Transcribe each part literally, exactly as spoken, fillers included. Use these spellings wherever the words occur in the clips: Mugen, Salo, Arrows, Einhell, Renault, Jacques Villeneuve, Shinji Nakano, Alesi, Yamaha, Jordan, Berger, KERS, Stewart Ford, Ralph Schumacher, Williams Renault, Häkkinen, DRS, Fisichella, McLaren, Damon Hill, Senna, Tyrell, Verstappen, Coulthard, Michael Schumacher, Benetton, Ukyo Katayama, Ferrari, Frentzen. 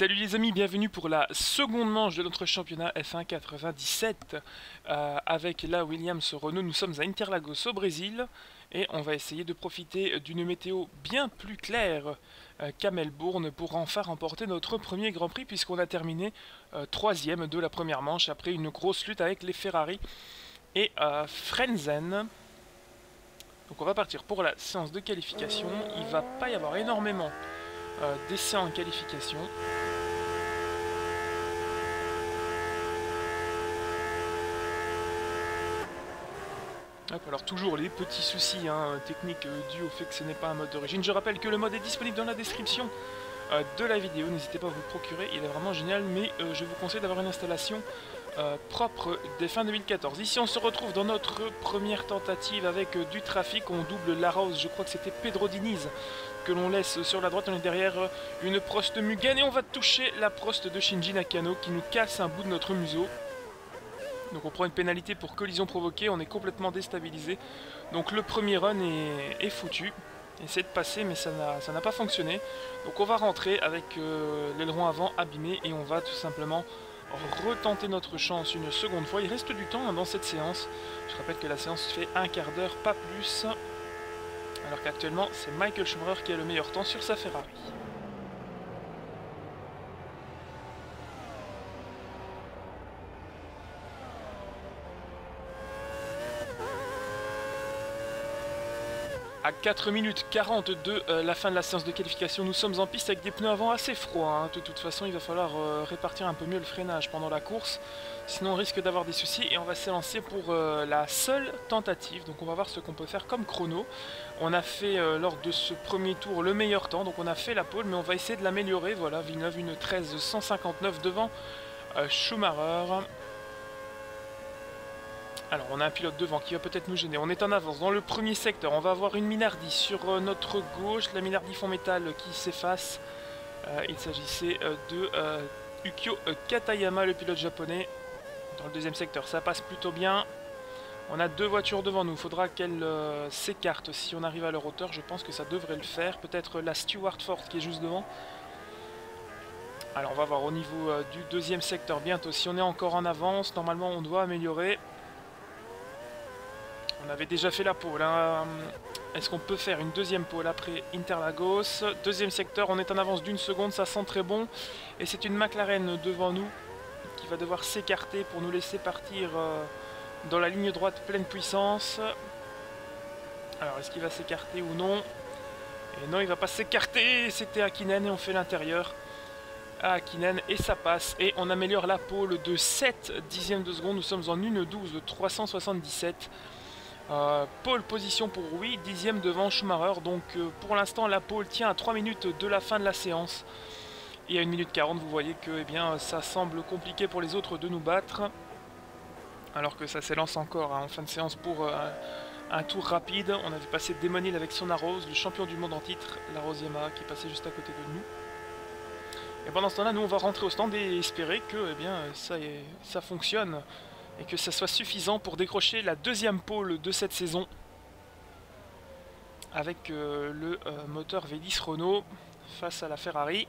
Salut les amis, bienvenue pour la seconde manche de notre championnat F un quatre-vingt-dix-sept euh, avec la Williams Renault. Nous sommes à Interlagos au Brésil et on va essayer de profiter d'une météo bien plus claire euh, qu'à Melbourne pour enfin remporter notre premier Grand Prix, puisqu'on a terminé euh, troisième de la première manche après une grosse lutte avec les Ferrari et euh, Frentzen. Donc on va partir pour la séance de qualification. Il va pas y avoir énormément euh, d'essais en qualification. Hop, alors toujours les petits soucis hein, techniques euh, dus au fait que ce n'est pas un mode d'origine. Je rappelle que le mode est disponible dans la description euh, de la vidéo, n'hésitez pas à vous le procurer, il est vraiment génial, mais euh, je vous conseille d'avoir une installation euh, propre dès fin deux mille quatorze. Ici on se retrouve dans notre première tentative avec euh, du trafic, on double l'Arrows, je crois que c'était Pedro Diniz que l'on laisse sur la droite, on est derrière euh, une Prost Mugen et on va toucher la Prost de Shinji Nakano qui nous casse un bout de notre museau. Donc on prend une pénalité pour collision provoquée, on est complètement déstabilisé. Donc le premier run est, est foutu. Essayer de passer mais ça n'a pas fonctionné. Donc on va rentrer avec euh, l'aileron avant abîmé et on va tout simplement retenter notre chance une seconde fois. Il reste du temps hein, dans cette séance. Je rappelle que la séance fait un quart d'heure, pas plus. Alors qu'actuellement c'est Michael Schumacher qui a le meilleur temps sur sa Ferrari. À quatre minutes quarante de euh, la fin de la séance de qualification, nous sommes en piste avec des pneus avant assez froids. Hein. De toute façon, il va falloir euh, répartir un peu mieux le freinage pendant la course, sinon on risque d'avoir des soucis et on va s'élancer pour euh, la seule tentative. Donc on va voir ce qu'on peut faire comme chrono. On a fait euh, lors de ce premier tour le meilleur temps, donc on a fait la pole, mais on va essayer de l'améliorer. Voilà, Villeneuve, une treize cent cinquante-neuf devant euh, Schumacher. Alors on a un pilote devant qui va peut-être nous gêner, on est en avance dans le premier secteur, on va avoir une Minardi sur notre gauche, la Minardi fond métal qui s'efface, euh, il s'agissait de euh, Ukyo Katayama, le pilote japonais, dans le deuxième secteur, ça passe plutôt bien, on a deux voitures devant nous, il faudra qu'elles euh, s'écartent si on arrive à leur hauteur, je pense que ça devrait le faire, peut-être la Stewart Ford qui est juste devant. Alors on va voir au niveau euh, du deuxième secteur bientôt, si on est encore en avance, normalement on doit améliorer. On avait déjà fait la pole, hein. Est-ce qu'on peut faire une deuxième pole après Interlagos? Deuxième secteur, on est en avance d'une seconde, ça sent très bon. Et c'est une McLaren devant nous qui va devoir s'écarter pour nous laisser partir dans la ligne droite pleine puissance. Alors est-ce qu'il va s'écarter ou non? Et non, il va pas s'écarter, c'était Häkkinen et on fait l'intérieur à Häkkinen et ça passe. Et on améliore la pole de sept dixièmes de seconde, nous sommes en une douze trois cent soixante-dix-sept. Euh, pole position pour Rui, dixième devant Schumacher, donc euh, pour l'instant la pole tient à trois minutes de la fin de la séance et à une minute quarante vous voyez que eh bien, ça semble compliqué pour les autres de nous battre alors que ça s'élance encore hein, en fin de séance pour euh, un tour rapide. On avait passé Damon Hill avec son Arrows, le champion du monde en titre, la Rose Yamaha qui passait juste à côté de nous. Et pendant ce temps là nous on va rentrer au stand et espérer que eh bien, ça, est, ça fonctionne et que ça soit suffisant pour décrocher la deuxième pole de cette saison avec euh, le euh, moteur V dix Renault face à la Ferrari.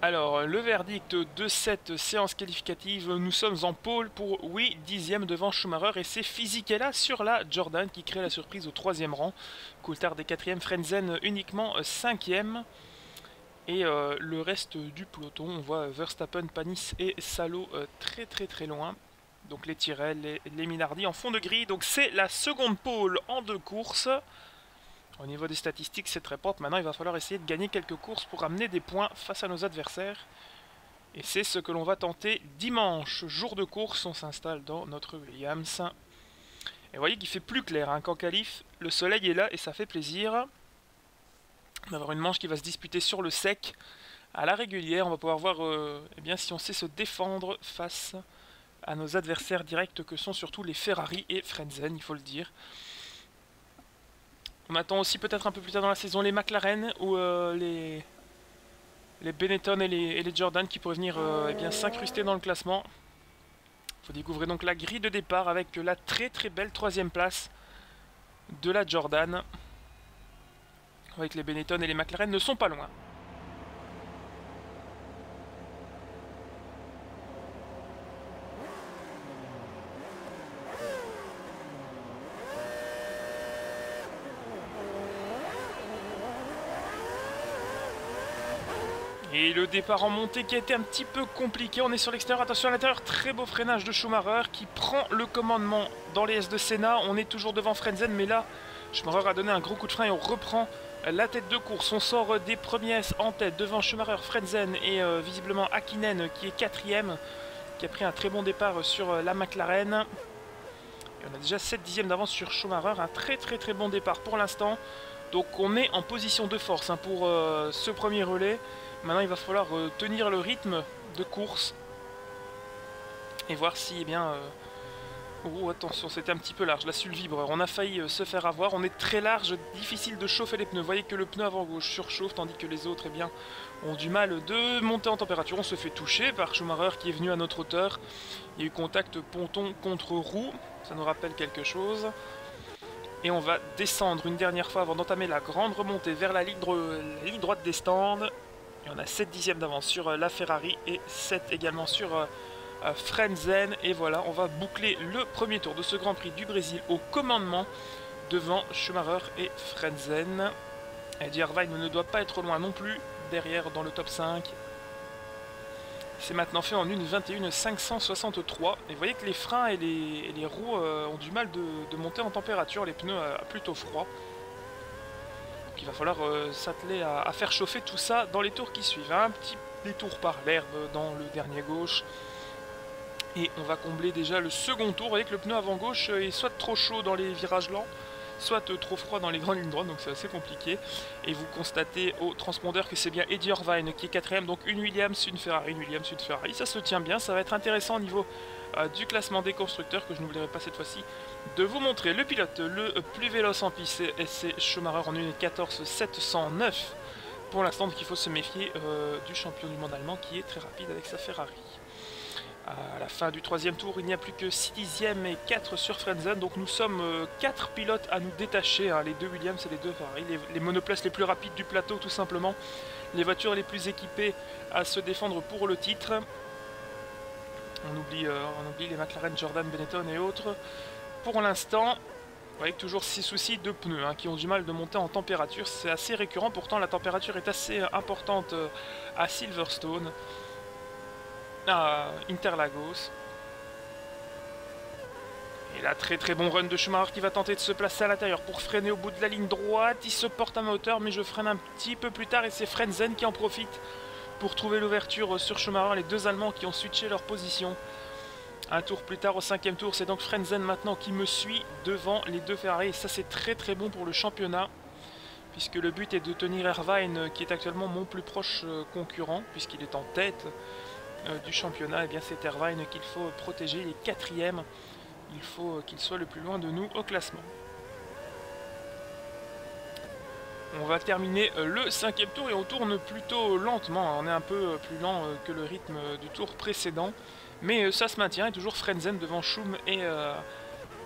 Alors le verdict de cette séance qualificative, nous sommes en pole pour oui, dixième devant Schumacher et c'est Fisichella sur la Jordan qui crée la surprise au troisième rang. Coulthard est quatrième, Frentzen uniquement cinquième. Et euh, le reste du peloton, on voit Verstappen, Panis et Salo euh, très très très loin. Donc les Tyrell, les, les Minardi en fond de grille. Donc c'est la seconde pole en deux courses. Au niveau des statistiques, c'est très propre. Maintenant, il va falloir essayer de gagner quelques courses pour amener des points face à nos adversaires. Et c'est ce que l'on va tenter dimanche. Jour de course, on s'installe dans notre Williams. Et vous voyez qu'il fait plus clair hein, qu'en qualif. Le soleil est là et ça fait plaisir. On va avoir une manche qui va se disputer sur le sec à la régulière. On va pouvoir voir euh, eh bien, si on sait se défendre face à nos adversaires directs que sont surtout les Ferrari et Frentzen, il faut le dire. On attend aussi peut-être un peu plus tard dans la saison les McLaren ou euh, les, les Benetton et les, et les Jordan qui pourraient venir euh, eh bien, s'incruster dans le classement. Vous découvrez donc la grille de départ avec la très très belle troisième place de la Jordan. Avec les Benetton et les McLaren ne sont pas loin. Et le départ en montée qui a été un petit peu compliqué. On est sur l'extérieur, attention à l'intérieur, très beau freinage de Schumacher qui prend le commandement dans les S de Senna. On est toujours devant Frentzen, mais là, Schumacher a donné un gros coup de frein et on reprend la tête de course. On sort des premiers S en tête devant Schumacher, Frentzen et euh, visiblement Häkkinen qui est quatrième, qui a pris un très bon départ sur euh, la McLaren. Et on a déjà sept dixièmes d'avance sur Schumacher, un très très très bon départ pour l'instant. Donc on est en position de force hein, pour euh, ce premier relais. Maintenant, il va falloir euh, tenir le rythme de course et voir si, eh bien... Euh... Oh, attention, c'était un petit peu large. Là, sur le vibreur, on a failli euh, se faire avoir. On est très large, difficile de chauffer les pneus. Vous voyez que le pneu avant-gauche surchauffe, tandis que les autres, eh bien, ont du mal de monter en température. On se fait toucher par Schumacher qui est venu à notre hauteur. Il y a eu contact ponton contre roue. Ça nous rappelle quelque chose. Et on va descendre une dernière fois avant d'entamer la grande remontée vers la ligne, dro la ligne droite des stands. Et on a sept dixièmes d'avance sur la Ferrari et sept également sur euh, Frentzen. Et voilà, on va boucler le premier tour de ce Grand Prix du Brésil au commandement devant Schumacher et Frentzen. Eddie Irvine ne doit pas être loin non plus, derrière dans le top cinq. C'est maintenant fait en une vingt et une cinq cent soixante-trois. Et vous voyez que les freins et les, et les roues euh, ont du mal de, de monter en température, les pneus euh, plutôt froids. Il va falloir euh, s'atteler à, à faire chauffer tout ça dans les tours qui suivent. Un petit détour par l'herbe dans le dernier gauche. Et on va combler déjà le second tour. Vous voyez que le pneu avant gauche est soit trop chaud dans les virages lents, soit trop froid dans les grandes lignes droites. Donc c'est assez compliqué. Et vous constatez au transpondeur que c'est bien Eddie Irvine qui est quatrième. Donc une Williams, une Ferrari, une Williams, une Ferrari. Ça se tient bien. Ça va être intéressant au niveau euh, du classement des constructeurs que je n'oublierai pas cette fois-ci de vous montrer. Le pilote le plus véloce en piste, c'est Schumacher en une quatorze sept cent neuf. Pour l'instant, donc il faut se méfier euh, du champion du monde allemand qui est très rapide avec sa Ferrari. À la fin du troisième tour, il n'y a plus que six dixièmes et quatre sur Frentzen. Donc nous sommes euh, quatre pilotes à nous détacher, hein, les deux Williams et les deux Ferrari, les, les monoplaces les plus rapides du plateau tout simplement, les voitures les plus équipées à se défendre pour le titre. On oublie, euh, on oublie les McLaren, Jordan, Benetton et autres. Pour l'instant, vous voyez toujours ces soucis de pneus hein, qui ont du mal de monter en température. C'est assez récurrent, pourtant la température est assez importante à Silverstone, à Interlagos. Et là, très très bon run de Schumacher qui va tenter de se placer à l'intérieur pour freiner au bout de la ligne droite. Il se porte à ma hauteur, mais je freine un petit peu plus tard et c'est Frentzen qui en profite pour trouver l'ouverture sur Schumacher. Les deux Allemands qui ont switché leur position. Un tour plus tard, au cinquième tour, c'est donc Frentzen maintenant qui me suit devant les deux Ferrari. Et ça, c'est très très bon pour le championnat, puisque le but est de tenir Irvine, qui est actuellement mon plus proche concurrent, puisqu'il est en tête euh, du championnat. Et bien, c'est Irvine qu'il faut protéger, les quatrièmes. Il faut qu'il soit le plus loin de nous au classement. On va terminer le cinquième tour et on tourne plutôt lentement. On est un peu plus lent que le rythme du tour précédent. Mais ça se maintient, et toujours Frentzen devant Schum et, euh,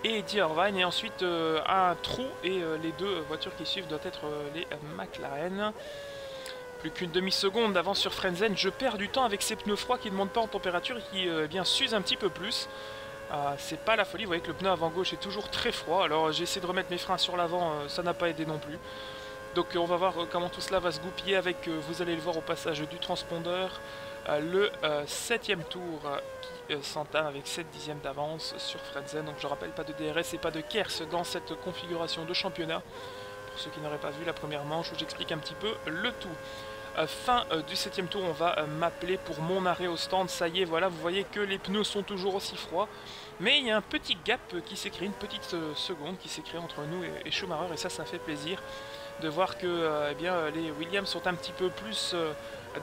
et Eddie Irvine. Et ensuite euh, un trou, et euh, les deux voitures qui suivent doivent être euh, les McLaren. Plus qu'une demi-seconde d'avance sur Frentzen. Je perds du temps avec ces pneus froids qui ne montent pas en température et qui euh, eh bien, s'usent un petit peu plus. Euh, C'est pas la folie, vous voyez que le pneu avant gauche est toujours très froid. Alors j'ai essayé de remettre mes freins sur l'avant, euh, ça n'a pas aidé non plus. Donc on va voir comment tout cela va se goupiller avec, euh, vous allez le voir au passage du transpondeur, le septième euh, tour euh, qui euh, s'entame avec sept dixièmes d'avance sur Frentzen. Donc je rappelle, pas de D R S et pas de Kers dans cette configuration de championnat, pour ceux qui n'auraient pas vu la première manche où j'explique un petit peu le tout. Euh, fin euh, du septième tour, on va euh, m'appeler pour mon arrêt au stand. Ça y est, voilà, vous voyez que les pneus sont toujours aussi froids, mais il y a un petit gap qui s'est créé, une petite euh, seconde qui s'est créée entre nous et, et Schumacher, et ça, ça fait plaisir de voir que euh, eh bien, les Williams sont un petit peu plus... Euh,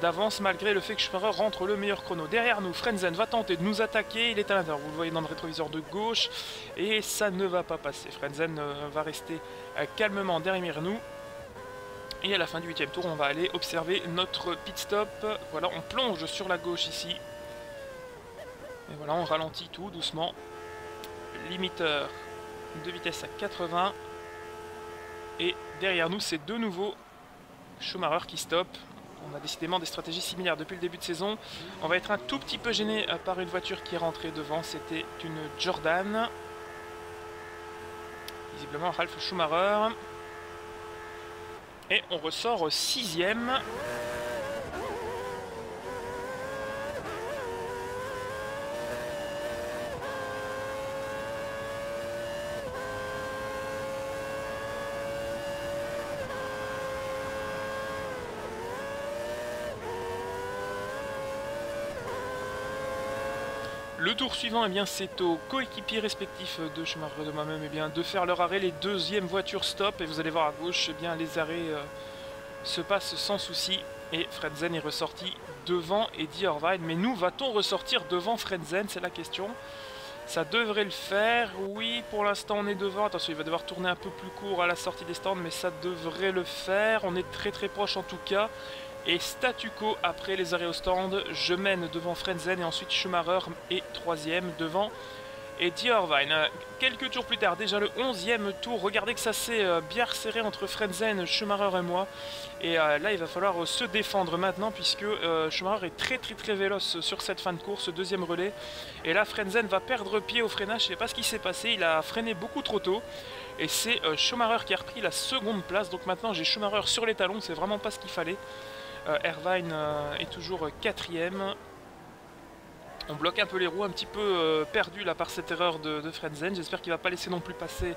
d'avance, malgré le fait que Schumacher rentre le meilleur chrono. Derrière nous, Frentzen va tenter de nous attaquer, il est à l'intérieur, vous le voyez dans le rétroviseur de gauche, et ça ne va pas passer. Frentzen euh, va rester euh, calmement derrière nous, et à la fin du huitième tour, on va aller observer notre pit stop. Voilà, on plonge sur la gauche ici, et voilà, on ralentit tout doucement, limiteur de vitesse à quatre-vingts, et derrière nous, c'est de nouveau Schumacher qui stoppe. On a décidément des stratégies similaires depuis le début de saison. On va être un tout petit peu gêné par une voiture qui est rentrée devant. C'était une Jordan. Visiblement Ralph Schumacher. Et on ressort sixième. Le tour suivant, eh bien, c'est aux coéquipiers respectifs de Schumacher et de moi-même eh bien, de faire leur arrêt. Les deuxièmes voitures stop. Et vous allez voir à gauche, eh bien, les arrêts euh, se passent sans souci. Et Frentzen est ressorti devant Eddie Irvine. Mais nous, va-t-on ressortir devant Frentzen? C'est la question. Ça devrait le faire. Oui, pour l'instant, on est devant. Attention, il va devoir tourner un peu plus court à la sortie des stands. Mais ça devrait le faire. On est très très proche en tout cas. Et statu quo après les arrêts au stand, je mène devant Frentzen et ensuite Schumacher est troisième devant Eddie Irvine. Quelques tours plus tard, déjà le onzième tour, regardez que ça s'est bien resserré entre Frentzen, Schumacher et moi. Et là il va falloir se défendre maintenant puisque Schumacher est très très très véloce sur cette fin de course, deuxième relais. Et là Frentzen va perdre pied au freinage, je ne sais pas ce qui s'est passé, il a freiné beaucoup trop tôt. Et c'est Schumacher qui a repris la seconde place, donc maintenant j'ai Schumacher sur les talons, c'est vraiment pas ce qu'il fallait. Euh, Irvine euh, est toujours quatrième. On bloque un peu les roues, un petit peu euh, perdu là par cette erreur de, de Frentzen. J'espère qu'il ne va pas laisser non plus passer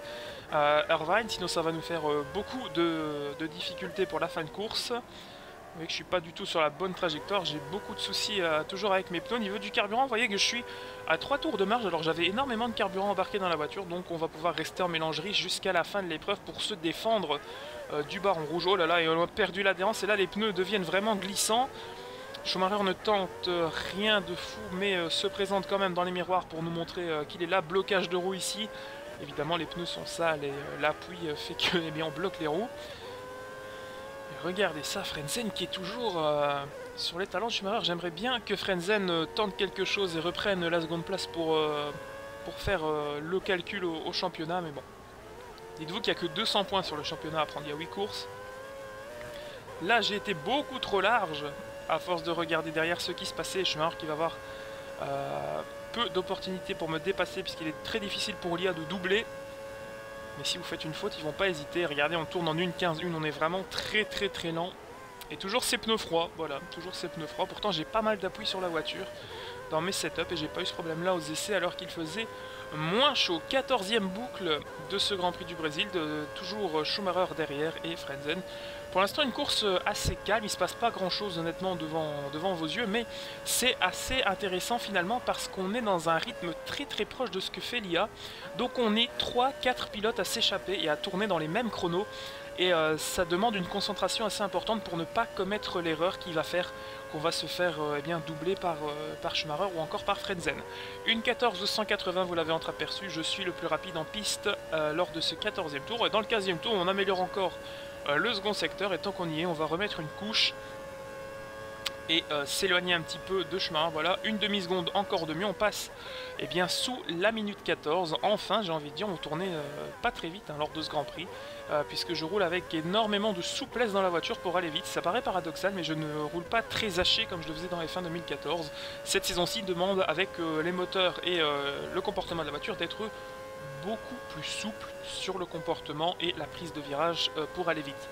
euh, Irvine, sinon ça va nous faire euh, beaucoup de, de difficultés pour la fin de course. Vous voyez que je ne suis pas du tout sur la bonne trajectoire, j'ai beaucoup de soucis euh, toujours avec mes pneus. Au niveau du carburant, vous voyez que je suis à trois tours de marge, alors j'avais énormément de carburant embarqué dans la voiture, donc on va pouvoir rester en mélangerie jusqu'à la fin de l'épreuve pour se défendre Euh, du baron rouge. Oh là là, et on a perdu l'adhérence et là les pneus deviennent vraiment glissants. Schumacher ne tente euh, rien de fou mais euh, se présente quand même dans les miroirs pour nous montrer euh, qu'il est là. Blocage de roues ici, évidemment les pneus sont sales et euh, l'appui euh, fait que eh bien, on bloque les roues. Et regardez ça, Frentzen qui est toujours euh, sur les talons de Schumacher. J'aimerais bien que Frentzen euh, tente quelque chose et reprenne la seconde place pour, euh, pour faire euh, le calcul au, au championnat, mais bon. Dites-vous qu'il n'y a que deux cents points sur le championnat à prendre, il y a huit courses. Là, j'ai été beaucoup trop large à force de regarder derrière ce qui se passait. Schumacher qui va avoir euh, peu d'opportunités pour me dépasser puisqu'il est très difficile pour l'I A de doubler. Mais si vous faites une faute, ils vont pas hésiter. Regardez, on tourne en une quinze une, on est vraiment très très très lent. Et toujours ces pneus froids, voilà, toujours ces pneus froids. Pourtant, j'ai pas mal d'appui sur la voiture dans mes setups et j'ai pas eu ce problème-là aux essais alors qu'il faisait moins chaud. quatorzième boucle de ce Grand Prix du Brésil, de, toujours Schumacher derrière et Frentzen. Pour l'instant une course assez calme, il ne se passe pas grand chose honnêtement devant, devant vos yeux, mais c'est assez intéressant finalement parce qu'on est dans un rythme très très proche de ce que fait l'I A. Donc on est trois quatre pilotes à s'échapper et à tourner dans les mêmes chronos. Et euh, ça demande une concentration assez importante pour ne pas commettre l'erreur qui va faire qu'on va se faire euh, eh bien, doubler par, euh, par Schumacher ou encore par Frentzen. une quatorze cent quatre-vingts, vous l'avez entreaperçu, je suis le plus rapide en piste euh, lors de ce quatorzième tour. Et dans le quinzième tour, on améliore encore euh, le second secteur et tant qu'on y est, on va remettre une couche et euh, s'éloigner un petit peu de chemin. Voilà, une demi-seconde encore de mieux, on passe eh bien, sous la minute quatorze, enfin j'ai envie de dire, on tournait euh, pas très vite hein, lors de ce Grand Prix, euh, puisque je roule avec énormément de souplesse dans la voiture pour aller vite. Ça paraît paradoxal, mais je ne roule pas très haché comme je le faisais dans les fins deux mille quatorze. Cette saison-ci demande, avec euh, les moteurs et euh, le comportement de la voiture, d'être beaucoup plus souple sur le comportement et la prise de virage euh, pour aller vite.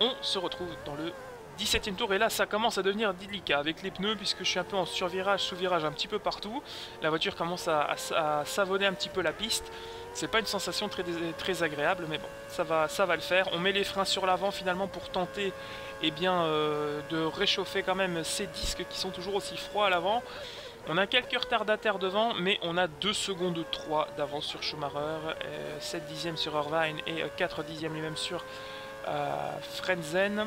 On se retrouve dans le dix-septième tour et là ça commence à devenir délicat avec les pneus puisque je suis un peu en survirage, sous-virage un petit peu partout. La voiture commence à, à, à savonner un petit peu la piste. C'est pas une sensation très, très agréable mais bon, ça va, ça va le faire. On met les freins sur l'avant finalement pour tenter eh bien, euh, de réchauffer quand même ces disques qui sont toujours aussi froids à l'avant. On a quelques retardataires devant mais on a deux secondes trois d'avance sur Schumacher, euh, sept dixièmes sur Irvine et quatre dixièmes lui-même sur euh, Frentzen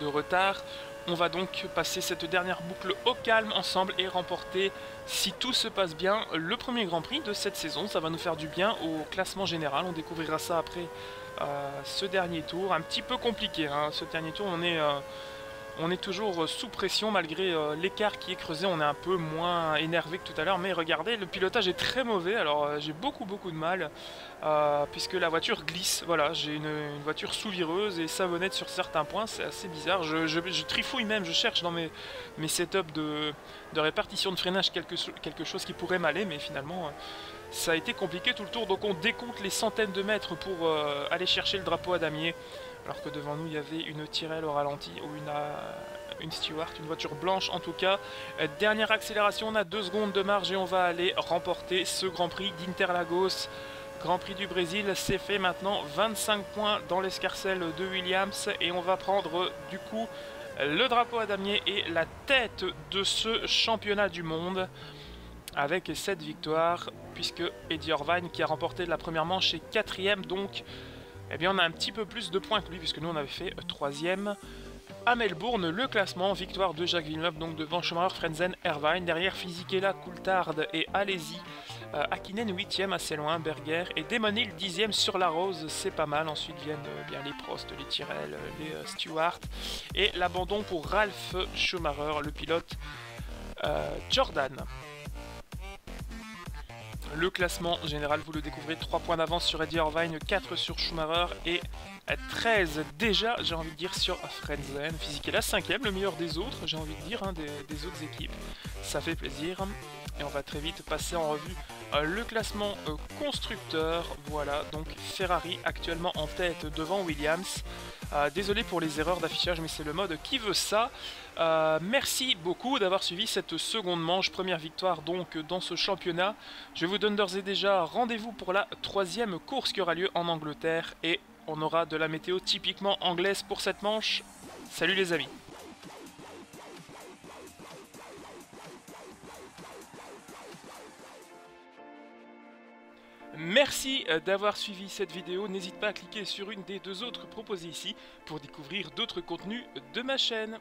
de retard. On va donc passer cette dernière boucle au calme ensemble et remporter, si tout se passe bien, le premier Grand Prix de cette saison. Ça va nous faire du bien au classement général, on découvrira ça après euh, ce dernier tour. Un petit peu compliqué hein. Ce dernier tour, on est, euh, on est toujours sous pression malgré euh, l'écart qui est creusé, on est un peu moins énervé que tout à l'heure. Mais regardez, le pilotage est très mauvais, alors euh, j'ai beaucoup beaucoup de mal euh, puisque la voiture glisse. Voilà, j'ai une, une voiture sous-vireuse et savonnette sur certains points, c'est assez bizarre. Je, je, je trifouille même, je cherche dans mes, mes setups de, de répartition de freinage quelque, quelque chose qui pourrait m'aller, mais finalement euh, ça a été compliqué tout le tour. Donc on décompte les centaines de mètres pour euh, aller chercher le drapeau à damier. Alors que devant nous il y avait une Tyrell au ralenti ou une, euh, une Stewart, une voiture blanche en tout cas. Euh, dernière accélération, on a deux secondes de marge et on va aller remporter ce Grand Prix d'Interlagos. Grand Prix du Brésil, c'est fait maintenant, vingt-cinq points dans l'escarcelle de Williams et on va prendre euh, du coup le drapeau à damier et la tête de ce championnat du monde. avec cette victoire, puisque Eddie Irvine qui a remporté la première manche est quatrième, donc eh bien, on a un petit peu plus de points que lui, puisque nous on avait fait troisième. À Melbourne, le classement, victoire de Jacques Villeneuve, donc devant Schumacher, Frentzen, Irvine, derrière Fisichella, Coulthard et Alesi, euh, Häkkinen huitième, assez loin, Berger, et Damon Hill dixième sur l'Arrows, c'est pas mal. Ensuite viennent euh, bien les Prost, les Tyrell, les euh, Stewart, et l'abandon pour Ralph Schumacher, le pilote euh, Jordan. Le classement général, vous le découvrez, trois points d'avance sur Eddie Irvine, quatre sur Schumacher et treize déjà, j'ai envie de dire, sur Frentzen. Fisichella cinquième, le meilleur des autres, j'ai envie de dire, hein, des, des autres équipes. Ça fait plaisir. Et on va très vite passer en revue euh, le classement euh, constructeur. Voilà, donc Ferrari actuellement en tête devant Williams. Euh, désolé pour les erreurs d'affichage, mais c'est le mode qui veut ça. Euh, merci beaucoup d'avoir suivi cette seconde manche, première victoire donc dans ce championnat. Je vous donne d'ores et déjà rendez-vous pour la troisième course qui aura lieu en Angleterre, et on aura de la météo typiquement anglaise pour cette manche. Salut les amis! Merci d'avoir suivi cette vidéo, n'hésite pas à cliquer sur une des deux autres proposées ici pour découvrir d'autres contenus de ma chaîne.